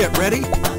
Get ready.